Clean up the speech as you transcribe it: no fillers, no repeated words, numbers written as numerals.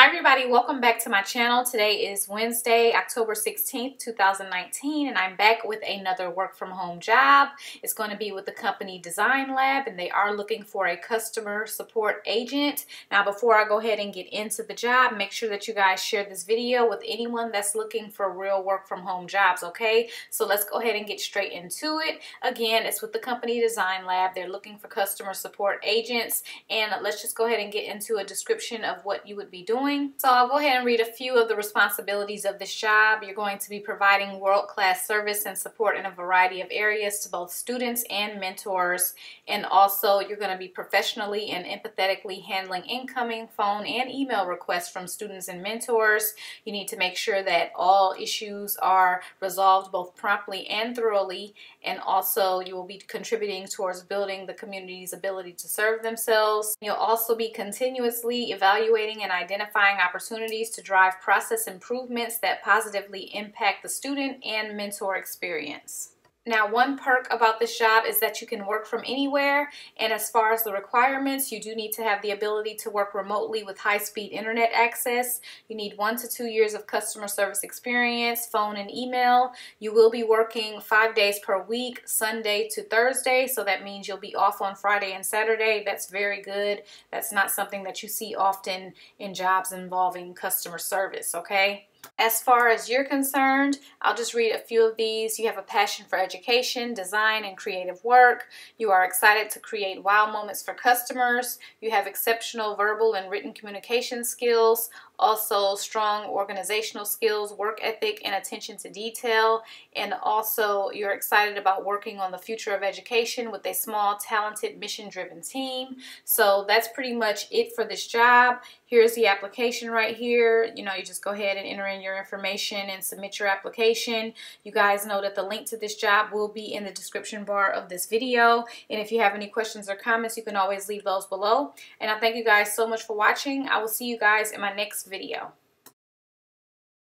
Hi everybody, welcome back to my channel. Today is Wednesday, October 16th, 2019, and I'm back with another work from home job. It's going to be with the company Design Lab, and they are looking for a customer support agent. Now, before I go ahead and get into the job, make sure that you guys share this video with anyone that's looking for real work from home jobs, okay? So let's go ahead and get straight into it. Again, it's with the company Design Lab. They're looking for customer support agents, and let's just go ahead and get into a description of what you would be doing. So I'll go ahead and read a few of the responsibilities of this job. You're going to be providing world-class service and support in a variety of areas to both students and mentors. And also you're going to be professionally and empathetically handling incoming phone and email requests from students and mentors. You need to make sure that all issues are resolved both promptly and thoroughly. And also you will be contributing towards building the community's ability to serve themselves. You'll also be continuously evaluating and identifying opportunities to drive process improvements that positively impact the student and mentor experience. Now, one perk about this job is that you can work from anywhere, and as far as the requirements, you do need to have the ability to work remotely with high-speed internet access. You need 1 to 2 years of customer service experience, phone and email. You will be working 5 days per week, Sunday to Thursday, so that means you'll be off on Friday and Saturday. That's very good. That's not something that you see often in jobs involving customer service, okay? As far as you're concerned, I'll just read a few of these. You have a passion for education, design, and creative work. You are excited to create wow moments for customers. You have exceptional verbal and written communication skills, also strong organizational skills, work ethic, and attention to detail. And also, you're excited about working on the future of education with a small, talented, mission-driven team. So that's pretty much it for this job. Here's the application right here. You know, you just go ahead and enter in your information and submit your application. You guys know that the link to this job will be in the description bar of this video, and if you have any questions or comments, you can always leave those below. And I thank you guys so much for watching. I will see you guys in my next video.